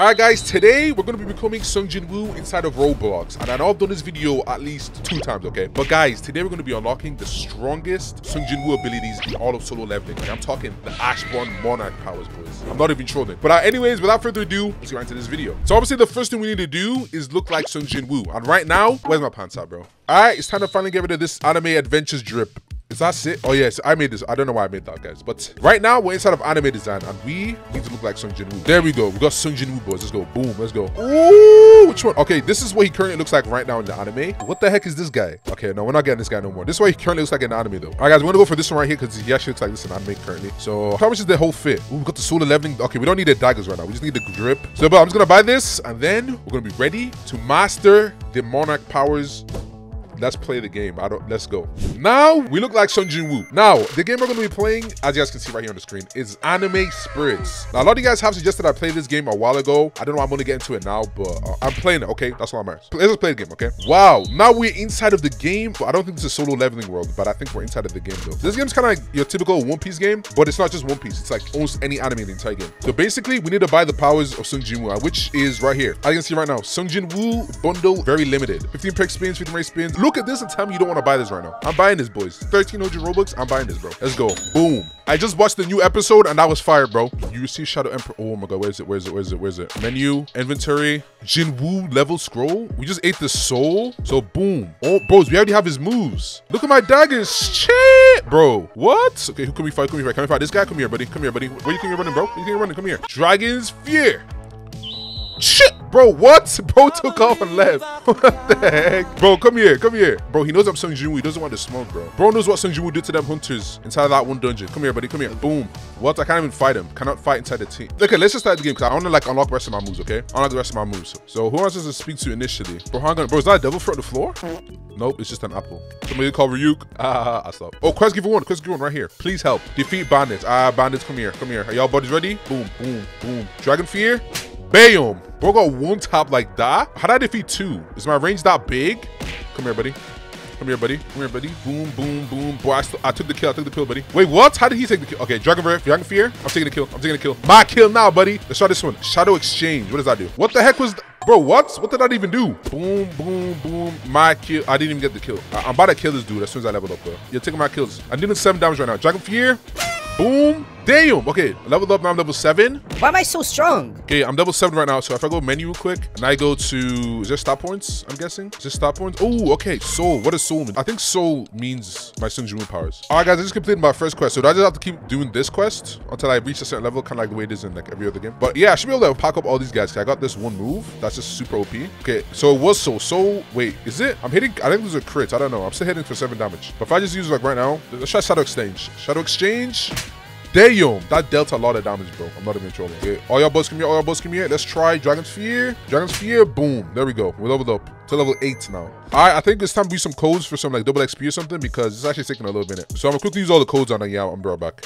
Alright guys, today we're going to be becoming Sung Jin Woo inside of Roblox, and I know I've done this video at least 2 times, okay? But guys, today we're going to be unlocking the strongest Sung Jin Woo abilities in all of Solo Leveling. Like, I'm talking the Ashborne Monarch powers, boys. I'm not even trolling. But anyways, without further ado, let's get right into this video. So obviously the first thing we need to do is look like Sung Jin Woo. And right now, where's my pants at, bro? Alright, it's time to finally get rid of this anime adventures drip. Is that it? Oh yes, I made this. I don't know why I made that, guys. But right now we're inside of anime design, and we need to look like Sung Jin Woo. There we go. We got Sung Jin Woo, boys. Let's go. Boom. Let's go. Ooh, which one? Okay, this is what he currently looks like right now in the anime. What the heck is this guy? Okay, no, we're not getting this guy no more. This is what he currently looks like in the anime, though. All right, guys, we're gonna go for this one right here because he actually looks like this in anime currently. So how much is the whole fit? Ooh, we got the Solo Leveling. Okay, we don't need the daggers right now. We just need the grip. So, but I'm just gonna buy this, and then we're gonna be ready to master the Monarch powers. Let's play the game. Let's go. Now we look like Sung Jin Woo. Now the game we're going to be playing, as you guys can see right here on the screen, is anime spirits. Now a lot of you guys have suggested I play this game a while ago. I don't know why I'm going to get into it now, but I'm playing it. Okay, that's all I'm at. Let's just play the game. Okay. Wow. Now we're inside of the game, but I don't think this is Solo Leveling world, but I think we're inside of the game though. This game's kind of like your typical One Piece game, but it's not just One Piece. It's like almost any anime in the entire game. So basically, we need to buy the powers of Sung Jin Woo, which is right here. As you can see right now, Sung Jin Woo bundle very limited. 15 per experience, 15 race spins. Look at this and tell me you don't want to buy this right now. I'm buying this, boys. 1300 Robux. I'm buying this, bro. Let's go. Boom. I just watched the new episode and that was fire, bro. You receive Shadow Emperor. Oh my god. Where is it? Where is it? Where is it? Where is it? Menu. Inventory. Jin Woo level scroll. We just ate the soul. So boom. Oh, bros. We already have his moves. Look at my daggers. Shit, bro. What? Okay. Who can we fight? Come here. Can we fight this guy? Come here, buddy. Come here, buddy. Where you think you're running, bro? Where you think you're running? Come here. Juggins Fury. Shit. Bro, what? Bro took off and left. What the heck? Bro, come here. Come here. Bro, he knows I'm Sung Jin Woo. He doesn't want to smoke, bro. Bro knows what Sung Jin Woo did to them hunters inside that one dungeon. Come here, buddy. Come here. Boom. What? I can't even fight him. Cannot fight inside the team. Okay, let's just start the game because I want to like unlock the rest of my moves, okay? Unlock the rest of my moves. So who wants us to speak to initially? Bro, hang on. Bro, is that a devil fruit on the floor? Nope, it's just an apple. Somebody call Ryuke. I stop. Oh, quest giver one. Quest giver one right here. Please help. Defeat bandits. Bandits, come here. Come here. Are y'all buddies ready? Boom, boom, boom. Dragon fear. Bam! Bro got one tap like that. How did I defeat 2? Is my range that big? Come here, buddy. Come here, buddy. Come here, buddy. Boom, boom, boom. Boy, I took the kill. I took the kill, buddy. Wait, what? How did he take the kill? Okay, Dragon Fear. I'm taking the kill. I'm taking the kill. My kill now, buddy. Let's try this one. Shadow Exchange. What does that do? What the heck was... Bro, what? What did that even do? Boom, boom, boom. My kill. I didn't even get the kill. I'm about to kill this dude as soon as I leveled up, bro. You're taking my kills. I'm dealing 7 damage right now. Dragon Fear. Boom. Damn. Okay, leveled up. Now I'm level 7. Why am I so strong? Okay, I'm level 7 right now. So if I go menu real quick and I go to, is there stat points? I'm guessing. Is there stat points? Oh, okay. Soul. What does soul mean? I think soul means my Sung Jin Woo powers. All right, guys, I just completed my first quest. So do I just have to keep doing this quest until I reach a certain level, kind of like the way it is in like every other game? But yeah, I should be able to pack up all these guys. I got this one move that's just super OP. Okay, so it was soul. Soul. Wait, is it? I'm hitting. I think those are crits. I don't know. I'm still hitting for 7 damage. But if I just use like right now, let's try Shadow Exchange. Shadow Exchange. Damn, that dealt a lot of damage, bro. I'm not even trolling. Okay. All y'all boys come here. All y'all boys come here. Let's try Dragon's Fear. Dragon's Fear. Boom. There we go. We leveled up to level 8 now. All right, I think it's time to use some codes for some like double XP or something because it's actually taking a little minute. So I'm gonna quickly use all the codes on it. Yeah, I'm right back.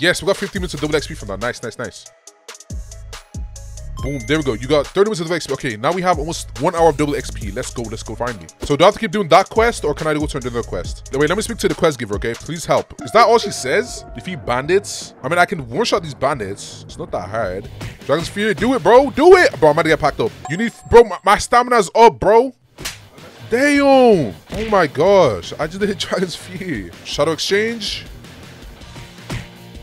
Yes, we got 15 minutes of double XP from that. Nice, nice, nice. Boom, there we go. You got 30 minutes of double XP. Okay, now we have almost 1 hour of double XP. Let's go find me. So do I have to keep doing that quest or can I go to another quest? Wait, let me speak to the quest giver, okay? Please help. Is that all she says? Defeat bandits? I mean, I can one-shot these bandits. It's not that hard. Dragon's Fury, do it, bro. Do it. Bro, I'm about to get packed up. You need, bro, my stamina's up, bro. Damn. Oh my gosh. I just hit Dragon's Fury. Shadow Exchange.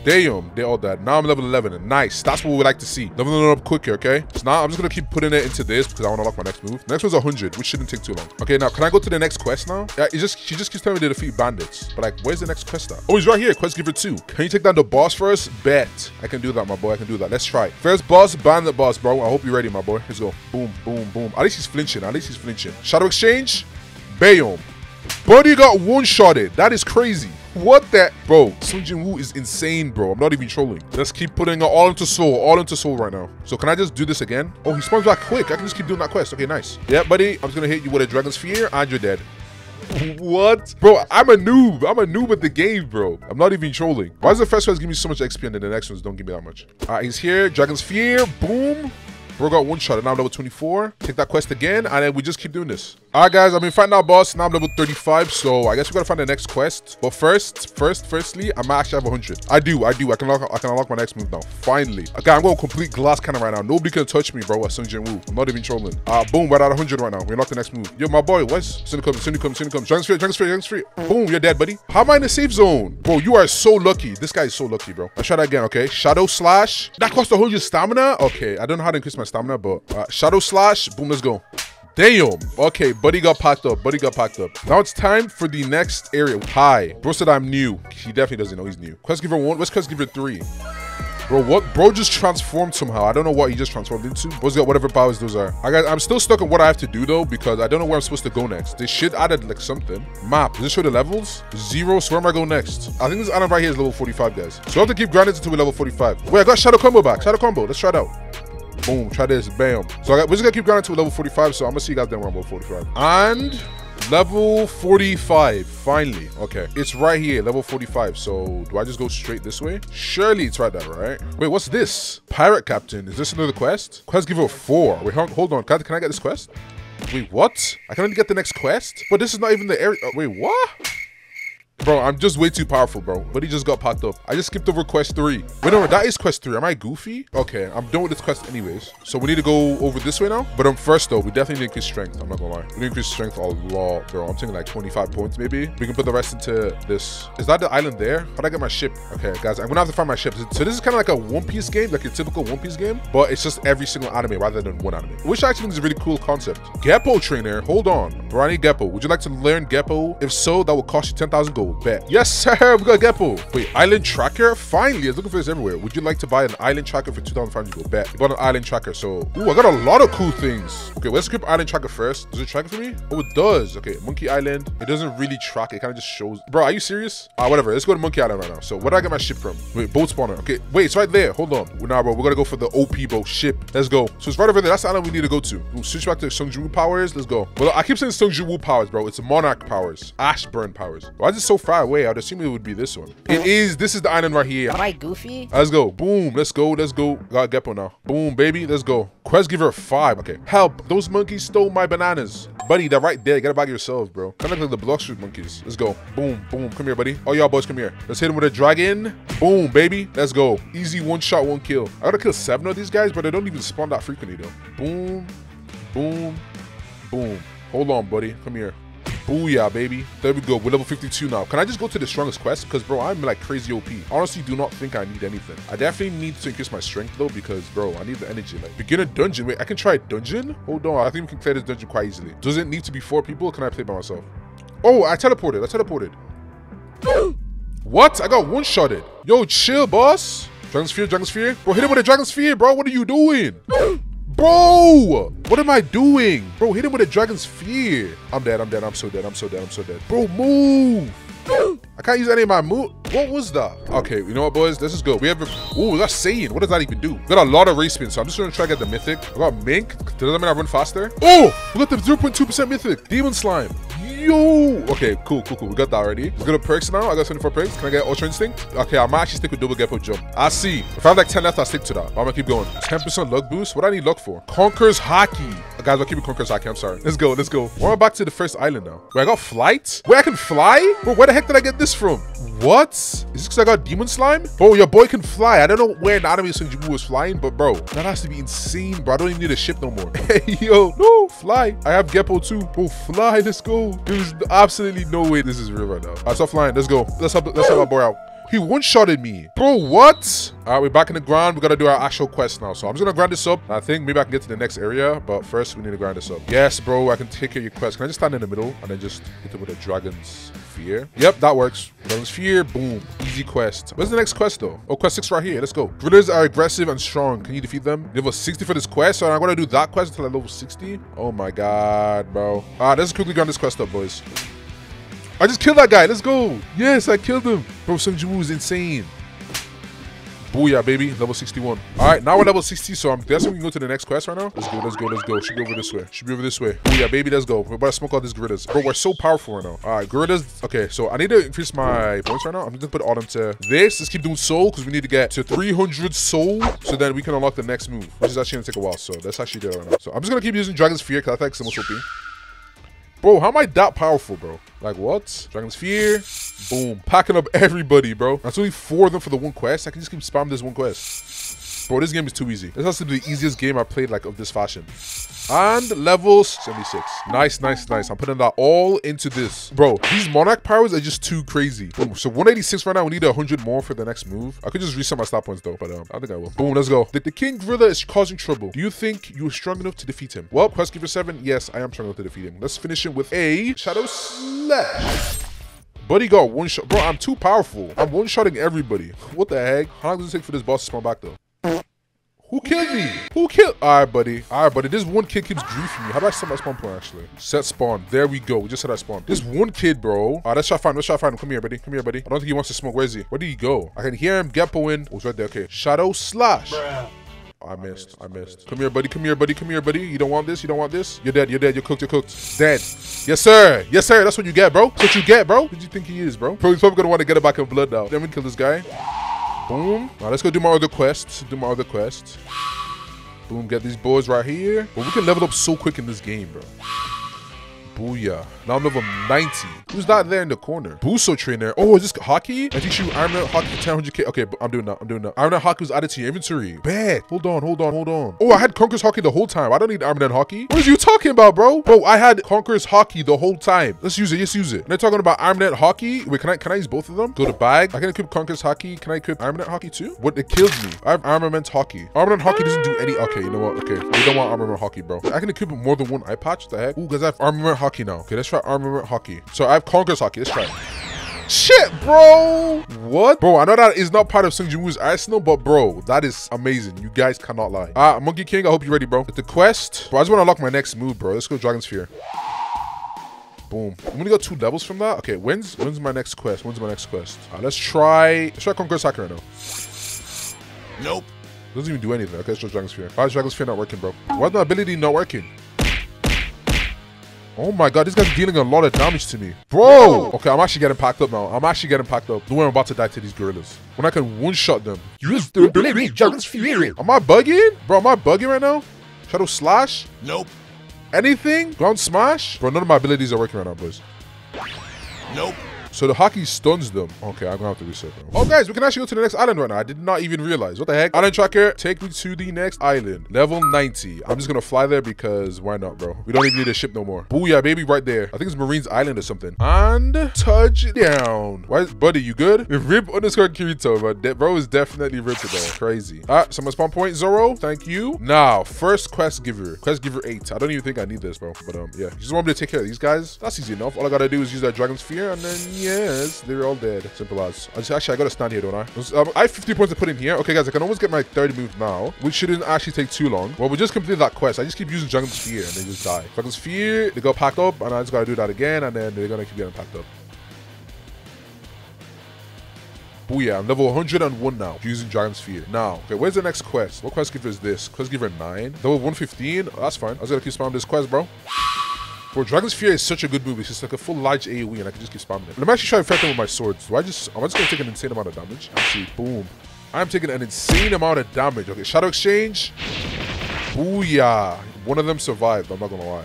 Damn, they all died. Now I'm level 11. Nice. That's what we like to see. Leveling up quicker, okay? So now I'm just going to keep putting it into this because I want to unlock my next move. Next one's 100, which shouldn't take too long. Okay, now can I go to the next quest now? Yeah, she just keeps telling me to defeat bandits. But like, where's the next quest at? Oh, he's right here. Quest giver 2. Can you take down the boss for us? Bet. I can do that, my boy. I can do that. Let's try. First boss, bandit boss, bro. I hope you're ready, my boy. Let's go. Boom, boom, boom. At least he's flinching. At least he's flinching. Shadow Exchange. Bam. Buddy got one-shotted. That is crazy. What that, bro? Sung Jin Woo is insane, bro. I'm not even trolling. Let's keep putting it all into soul right now. So can I just do this again? Oh, he spawns back quick. I can just keep doing that quest. Okay, nice. Yeah, buddy. I'm just gonna hit you with a Dragon's Fear, and you're dead. What, bro? I'm a noob at the game, bro. I'm not even trolling. Why is the first one's giving me so much XP and then the next ones don't give me that much? All right, he's here. Dragon's Fear. Boom. Bro got one shot, and now I'm level 24. Take that quest again, and then we just keep doing this. Alright guys, I've been fighting our boss. Now I'm level 35, so I guess we gotta find the next quest. But firstly, I might actually have 100. I do. I can unlock my next move now. Finally. Okay, I'm going complete glass cannon right now. Nobody can touch me, bro. At Sung Jin Woo. I'm not even trolling. Boom, we're at 100 right now. We unlock the next move. Yo, my boy, what's Soon come. Juggins Fury. Boom, you're dead, buddy. How am I in the safe zone? Bro, you are so lucky. This guy is so lucky, bro. Let's try that again, okay? Shadow slash. That cost a whole your stamina? Okay, I don't know how to increase my stamina, but shadow slash. Boom, let's go. Damn. Okay, buddy got packed up. Now it's time for the next area. Hi. Bro said I'm new. He definitely doesn't know he's new. Quest giver 1. What's quest giver 3? Bro, what? Bro just transformed somehow. I don't know what he just transformed into. Bro's got whatever powers those are. I guess I'm still stuck on what I have to do though, because I don't know where I'm supposed to go next. They should added like something. Map. Does this show the levels? 0. So where am I going next? I think this item right here is level 45, guys. So I have to keep grinding until we level 45. Wait, I got shadow combo back. Shadow combo. Let's try it out. Boom, try this, bam. So we're just gonna keep going to level 45, so I'm gonna see you guys then when I'm level 45. And level 45, finally. Okay, it's right here, level 45. So do I just go straight this way? Surely it's right there, right? Wait, what's this? Pirate Captain, is this another quest? Quest giver 4, wait, hold on, can I get this quest? Wait, what? I can only get the next quest? But this is not even the area, wait, what? Bro, I'm just way too powerful, bro. But he just got popped up. I just skipped over quest 3. Wait, no, that is quest 3. Am I goofy? Okay, I'm done with this quest anyways. So we need to go over this way now. But first, though, we definitely need to increase strength. I'm not gonna lie. We need to increase strength a lot, bro. I'm taking like 25 points, maybe. We can put the rest into this. Is that the island there? How'd I get my ship? Okay, guys, I'm gonna have to find my ship. So this is kind of like a One Piece game, like a typical One Piece game. But it's just every single anime rather than one anime. Which I actually think is a really cool concept. Geppo trainer. Hold on. Barani Geppo. Would you like to learn Geppo? If so, that will cost you 10,000 gold. Bet. Yes, sir. We got Geppo. Wait, island tracker? Finally, I was looking for this everywhere. Would you like to buy an island tracker for 2,500 gold? Bet. We got an island tracker, so... Ooh, I got a lot of cool things. Okay, let's skip island tracker first. Does it track it for me? Oh, it does. Okay, Monkey Island. It doesn't really track. It kind of just shows... Bro, are you serious? Whatever. Let's go to Monkey Island right now. So, where did I get my ship from? Wait, boat spawner. Okay, wait, it's right there. Hold on. Nah, bro, we're gonna go for the OP boat ship. Let's go. So, it's right over there. That's the island we need to go to. We'll switch back to Sung Jin Woo powers. Let's go. Well, I keep saying Sung Jin Woo powers, bro. It's Monarch powers. Ashborne powers. Why is it so far away? I'd assume it would be this one. It is. This is the island right here. Am I goofy? Let's go. Boom. Let's go. Got Geppo now. Boom, baby. Let's go. Quest giver 5. Okay. Help. Those monkeys stole my bananas. Buddy, they're right there. You gotta bag yourself, bro. Kind of like the Block Street monkeys. Let's go. Boom, boom. Come here, buddy. Oh, y'all boys, come here. Let's hit him with a dragon. Boom, baby. Let's go. Easy one shot, one kill. I gotta kill 7 of these guys, but they don't even spawn that frequently, though. Boom, boom, boom. Hold on, buddy. Come here. Booyah, baby. There we go. We're level 52 now. Can I just go to the strongest quest? Because, bro, I'm like crazy OP. Honestly, do not think I need anything. I definitely need to increase my strength, though, because, bro, I need the energy. Like, beginner dungeon. Wait, I can try dungeon? Hold on. I think we can clear this dungeon quite easily. Does it need to be 4 people? Can I play by myself? Oh, I teleported. What? I got one-shotted. Yo, chill, boss. Dragon Sphere. Bro, hit him with a Dragon Sphere, bro. What are you doing? Bro, what am I doing? Bro, hit him with a Dragon's Fear. I'm so dead. Bro, move. I can't use any of my move. What was that? Okay, you know what, boys? This is good. We have ooh, that's Saiyan. What does that even do? We got a lot of race spins, so I'm just gonna try to get the mythic. I got Mink. Does that mean I run faster? Oh, we got the 0.2% mythic. Demon Slime. Yo. Okay, cool. We got that already. Let's go to perks now. I got 24 perks. Can I get Ultra Instinct? Okay, I might actually stick with double Geppo jump. I see. If I have like 10 left, I'll stick to that. I'm gonna keep going. 10% luck boost. What do I need luck for? Conqueror's Haki. Guys, I'll keep it Conqueror's Haki. I'm sorry. Let's go. We're back to the first island now. Wait, I got flight? Wait, I can fly? Bro, where the heck did I get this from? What? Is this because I got Demon Slime? Bro, your boy can fly. I don't know where in anime Sung Jin Woo was flying, but bro, that has to be insane, bro. I don't even need a ship no more. Hey, yo. No, fly. I have Geppo too. Bro, fly. Let's go. There's absolutely no way this is real right now. I stop flying. Let's go. Let's help our boy out. He one-shotted me. Bro, what? All right, we're back in the ground. We got to do our actual quest now. So I'm just going to grind this up. I think maybe I can get to the next area, but first we need to grind this up. Yes, bro, I can take care of your quest. Can I just stand in the middle and then just hit it with a Dragon's Fear? Yep, that works. Dragon's Fear, boom. Easy quest. Where's the next quest, though? Oh, quest 6 right here. Let's go. Drillers are aggressive and strong. Can you defeat them? Level 60 for this quest, so I'm going to do that quest until I'm level 60. Oh, my God, bro. All right, let's quickly grind this quest up, boys. I just killed that guy. Let's go. Yes, I killed him. Bro, Sung Jin Woo is insane. Booyah, baby. Level 61. All right, now we're level 60, so I'm guessing we can go to the next quest right now. Let's go. Should be over this way. Booyah, baby. Let's go. We're about to smoke all these gorillas. Bro, we're so powerful right now. All right, gorillas. Okay, so I need to increase my points right now. I'm going to put all them to this. Let's keep doing soul because we need to get to 300 soul so then we can unlock the next move, which is actually going to take a while. So that's actually good right now. So I'm just going to keep using Dragon's Fear because I think it's the most OP. Bro, how am I that powerful, bro? Like, what? Dragon Sphere. Boom. Packing up everybody, bro. That's only 4 of them for the 1 quest. I can just keep spamming this 1 quest. Bro, this game is too easy. This has to be the easiest game I played, like, of this fashion. And level 76. Nice, nice, nice. I'm putting that all into this. Bro, these Monarch powers are just too crazy. Boom. So 186 right now. We need 100 more for the next move. I could just reset my stat points though, but I think I will. Boom, let's go. The King Gorilla is causing trouble. Do you think you're strong enough to defeat him? Well, quest giver 7. Yes, I am strong enough to defeat him. Let's finish him with a Shadow Slash. Buddy got 1 shot. Bro, I'm too powerful. I'm 1-shotting everybody. What the heck? How long does it take for this boss to spawn back though? Who killed me? Who killed? All right, buddy. All right, buddy. This one kid keeps griefing me. How do I set my spawn point, actually? Set spawn. There we go. We just set our spawn. This one kid, bro. All right, let's try to find him. Let's try to find him. Come here, buddy. Come here, buddy. I don't think he wants to smoke. Where is he? Where did he go? I can hear him. Geppo in. Oh, he's right there. Okay. Shadow Slash. Bruh. I missed. Come here, buddy. Come here, buddy. Come here, buddy. You don't want this. You don't want this. You're dead. You're dead. You're cooked. You're cooked. Dead. Yes, sir. Yes, sir. That's what you get, bro. That's what you get, bro. Who do you think he is, bro? Bro, he's probably going to want to get it back in blood now. Then we kill this guy. Boom. All right, let's go do my other quests. Do my other quest. Boom, get these boys right here. But we can level up so quick in this game, bro. Booyah. Now I'm level 90. Who's not there in the corner? Buso trainer. Oh, is this hockey? I teach you Armament hockey 1000k. Okay, but I'm doing that. I'm doing that. Armament hockey was added to your inventory. Bet. Hold on, hold on, hold on. Oh, I had Conqueror's hockey the whole time. I don't need Armament hockey. What are you talking about, bro? Bro, I had Conqueror's hockey the whole time. Let's use it. Let's use it. And they're talking about Armament hockey. Wait, can I use both of them? Go to bag. I can equip Conqueror's hockey. Can I equip Armament hockey too? What? It kills me. I have Armament hockey. Armament hockey doesn't do any. Okay, you know what? Okay, we don't want Armament hockey, bro. I can equip more than 1 eye patch. What the heck? Ooh, because I have Armament hockey. Now. Okay, let's try Armament hockey. So I have Conqueror's hockey. Let's try it. Shit, bro. What? Bro, I know that is not part of Sung Jin Woo's arsenal, but bro, that is amazing. You guys cannot lie. Monkey King, I hope you're ready, bro. With the quest. Bro, I just want to unlock my next move, bro. Let's go Dragon Sphere. Boom. I'm going to go 2 levels from that. Okay, when's my next quest? When's my next quest? Let's try Conqueror's hockey right now. Nope. Doesn't even do anything. Okay, let's try Dragon Sphere. Why is Dragon Sphere not working, bro? Why is my ability not working? Oh my god, this guy's dealing a lot of damage to me. Bro! Okay, I'm actually getting packed up now. I'm actually getting packed up. No way I'm about to die to these gorillas. When I can 1-shot them. Use the ability, Juggins Fury. Am I bugging? Bro, am I bugging right now? Shadow Slash? Nope. Anything? Ground Smash? Bro, none of my abilities are working right now, boys. Nope. So the hockey stuns them. Okay, I'm going to have to reset them. Oh, guys, we can actually go to the next island right now. I did not even realize. What the heck? Island tracker, take me to the next island. Level 90. I'm just going to fly there because why not, bro? We don't even need a ship no more. Booyah, baby, right there. I think it's Marine's Island or something. And touchdown. Why is, buddy, you good? Rip_Kirito, bro is definitely ripped today. Crazy. All right, so my spawn point, Zoro. Thank you. Now, first quest giver. Quest giver 8. I don't even think I need this, bro. But yeah. You just want me to take care of these guys? That's easy enough. All I got to do is use that Dragon Sphere and then... Yes, they're all dead. Simple as. Actually, I got to stand here, don't I? I have 50 points to put in here. Okay, guys, I can almost get my 30 move now, which shouldn't actually take too long. Well, we just completed that quest. I just keep using Juggins Fury, and they just die. Juggins Fury, they got packed up, and I just got to do that again, and then they're going to keep getting packed up. Booyah, I'm level 101 now, using Dragon Sphere. Now, okay, where's the next quest? What quest giver is this? Quest giver 9. Level 115. Oh, that's fine. I was going to keep spamming this quest, bro. Bro, Dragon's Fury is such a good move. It's just like a full large AoE and I can just keep spamming it. Let me actually try to affect them with my swords. I'm just going to take an insane amount of damage. Actually, boom. I'm taking an insane amount of damage. Okay, Shadow Exchange. Booyah. One of them survived. I'm not going to lie.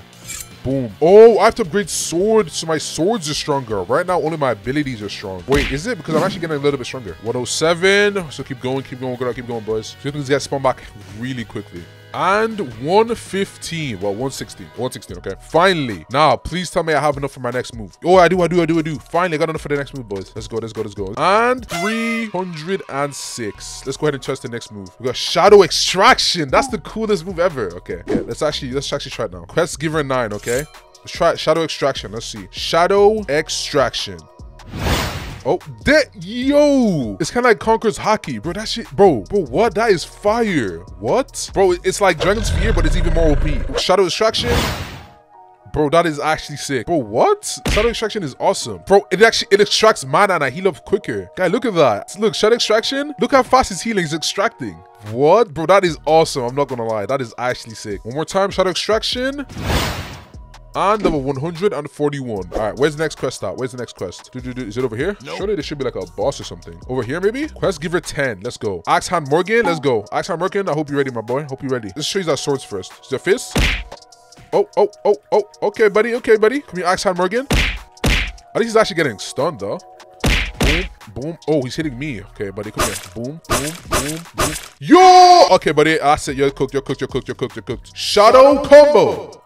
Boom. Oh, I have to upgrade swords, so my swords are stronger. Right now, only my abilities are strong. Wait, is it? Because I'm actually getting a little bit stronger. 107. So keep going, boys. So things get spawned back really quickly. And 115. Well, 116. 116, okay. Finally. Now, please tell me I have enough for my next move. Oh, I do. Finally, I got enough for the next move, boys. Let's go. And 306. Let's go ahead and test the next move. We got Shadow Extraction. That's the coolest move ever. Okay. Yeah, let's actually try it now. Quest Giver 9, okay? Let's try Shadow Extraction. Let's see. Shadow Extraction. Oh, that, yo, it's kind of like Conqueror's hockey, bro. That shit, bro, what? That is fire. What? Bro, it's like Dragon's Fear, but it's even more OP. Shadow Extraction. Bro, that is actually sick. Bro, what? Shadow Extraction is awesome. Bro, it extracts mana and I heal up quicker. Guy, look at that. Look, Shadow Extraction. Look how fast his healing is extracting. What? Bro, that is awesome. I'm not going to lie. That is actually sick. One more time, Shadow Extraction. And level 141. All right, where's the next quest at? Where's the next quest? Is it over here? Nope. Surely there should be like a boss or something. Over here, maybe? Quest giver 10. Let's go. Axe hand Morgan. Let's go. Axe hand Morgan. I hope you're ready, my boy. Hope you're ready. Let's show you our swords first. Is it a fist? Oh. Okay, buddy. Come here, Axe hand Morgan. At least he's actually getting stunned, though. Boom, boom. Oh, he's hitting me. Okay, buddy. Come here. Boom, boom, boom, boom. Yo! Okay, buddy. That's it. You're cooked. Shadow combo.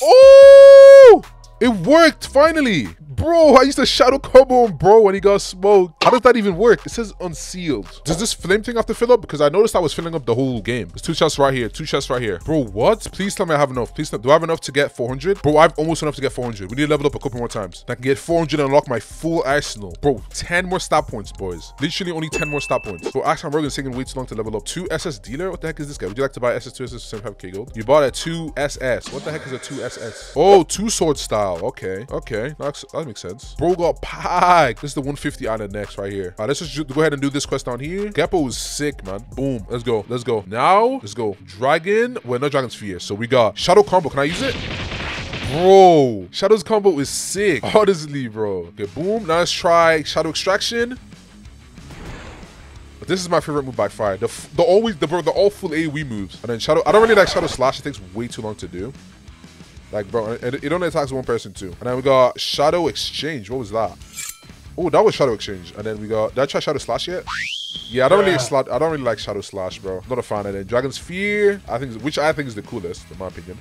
Oh! It worked, finally. Bro, I used to shadow combo on bro when he got smoked. How does that even work? It says unsealed. Does this flame thing have to fill up? Because I noticed I was filling up the whole game. There's two chests right here, two chests right here. Bro, what? Please tell me I have enough. Please tell me. Do I have enough to get 400? Bro, I have almost enough to get 400. We need to level up a couple more times. I can get 400 and unlock my full arsenal. Bro, 10 more stat points, boys. Literally only 10 more stat points. Bro, Axe hand Morgan's taking way too long to level up. 2 SS dealer? What the heck is this guy? Would you like to buy SS2, SS75k gold? You bought a 2 SS. What the heck is a 2 SS? Oh, Two Sword Style. Okay. Okay. That makes sense. Bro got packed. This is the 150 item next right here. All right, let's just go ahead and do this quest down here. Geppo is sick, man. Boom. Let's go. Let's go. Now, let's go. Dragon. Well, no Dragon's Fear. So we got Shadow Combo. Can I use it? Bro. Shadow's Combo is sick. Honestly, bro. Okay, boom. Now let's try Shadow Extraction. This is my favorite move by far. The all full AoE moves. And then Shadow. I don't really like Shadow Slash. It takes way too long to do. Like, bro, it only attacks one person, too. And then we got Shadow Exchange. What was that? Oh, that was Shadow Exchange. And then we got... Did I try Shadow Slash yet? Yeah, I don't really like Shadow Slash, bro. I'm not a fan of it. Dragon's Fear, which I think is the coolest, in my opinion.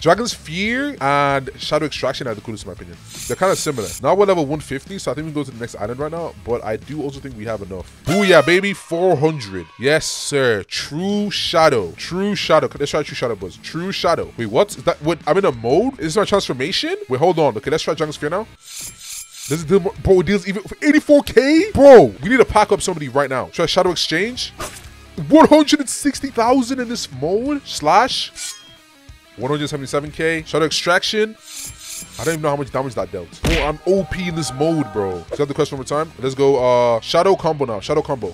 Dragon's Fear and Shadow Extraction are the coolest, in my opinion. They're kind of similar. Now we're level 150, so I think we can go to the next island right now. But I do also think we have enough. Booyah, baby. 400. Yes, sir. True Shadow. True Shadow. Let's try True Shadow, boys. True Shadow. Wait, what? Is that? Wait, I'm in a mode? Is this my transformation? Wait, hold on. Okay, let's try Dragon's Fear now. This is more, bro, it deals even for 84k? Bro, we need to pack up somebody right now. Try Shadow Exchange. 160,000 in this mode. Slash. 177k. Shadow Extraction. I don't even know how much damage that dealt. Bro, I'm OP in this mode, bro. Let's get the quest one more time. Let's go Shadow Combo now. Shadow Combo.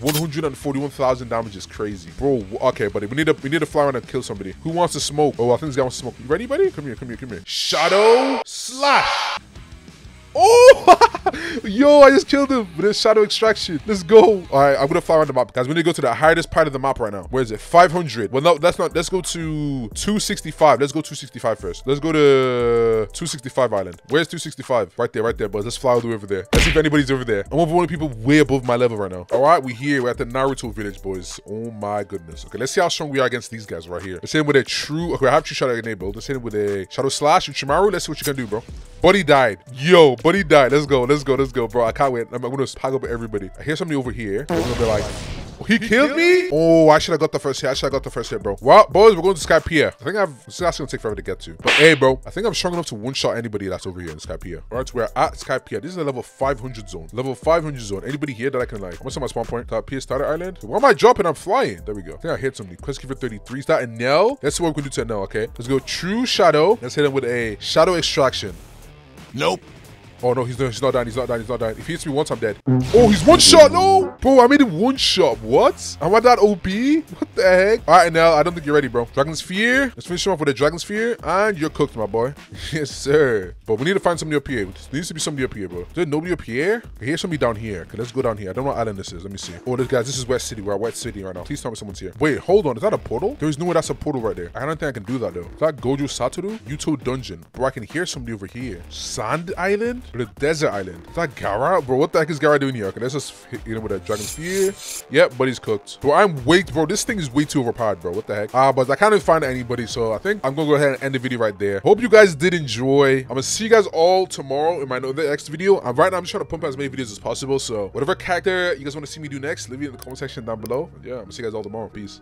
141,000 damage is crazy. Bro, okay, buddy. We need to fly around and kill somebody. Who wants to smoke? Oh, I think this guy wants to smoke. You ready, buddy? Come here. Shadow Slash. Oh, yo, I just killed him with this Shadow Extraction. Let's go. All right, I'm going to fly around the map. Guys, we need to go to the hardest part of the map right now. Where is it? 500. Well, no, that's not. Let's go to 265. Let's go 265 first. Let's go to 265 Island. Where's 265? Right there, boys. Let's fly all the way over there. Let's see if anybody's over there. I'm over one of the people way above my level right now. All right, we're here. We're at the Naruto village, boys. Oh, my goodness. Okay, let's see how strong we are against these guys right here. Let's hit him with a true... Okay, I have True Shadow enabled. Let's hit him with a Shadow Slash with Chimaru. Let's see what you can do, bro. Buddy died. Yo, buddy died. Let's go, bro. I can't wait. I'm going to pack up everybody. I hear somebody over here. They're going to be like, oh, he killed me? Oh, I should have got the first hit. Bro. Well, boys, we're going to Sky Pier. I think that's going to take forever to get to. But hey, bro, I think I'm strong enough to one-shot anybody that's over here in Sky Pier. All right, we're at Sky Pier. This is the level 500 zone. Anybody here that I can, like, what's on my spawn point? Sky Pier starter island. Why am I dropping? I'm flying. There we go. I think I hit somebody. Quest keeper 33. Is that Enel? Let's see what we can do to Enel, okay? Let's go True Shadow. Let's hit him with a Shadow Extraction. Nope. Oh, no, he's not dying. If he hits me once, I'm dead. Oh, he's one shot, no! Bro, I made him one shot. What? Am I that OP? What the heck? All right, now I don't think you're ready, bro. Dragon's Fear. Let's finish him off with a Dragon's Fear. And you're cooked, my boy. Yes, sir. But we need to find somebody up here. There needs to be somebody up here, bro. Is there nobody up here? Okay, here's somebody down here. Okay, let's go down here. I don't know what island this is. Let me see. Oh, guys, this is West City. We're at West City right now. Please tell me someone's here. Wait, hold on. Is that a portal? There is no way that's a portal right there. I don't think I can do that, though. Is that Gojo Satoru? Yuto Dungeon. Bro, I can hear somebody over here. Sand Island? The desert island. Is that Gaara? Bro, what the heck is Gaara doing here? Okay, let's just hit him with a Dragon's Fear. Yep, but he's cooked. Bro, I'm waked, bro. This thing is way too overpowered, bro. What the heck? But I can't even find anybody, so I think I'm gonna go ahead and end the video right there. Hope you guys did enjoy. I'm gonna see you guys all tomorrow in my next video. Right now, I'm just trying to pump out as many videos as possible, so whatever character you guys want to see me do next, leave it in the comment section down below. Yeah, I'm gonna see you guys all tomorrow. Peace.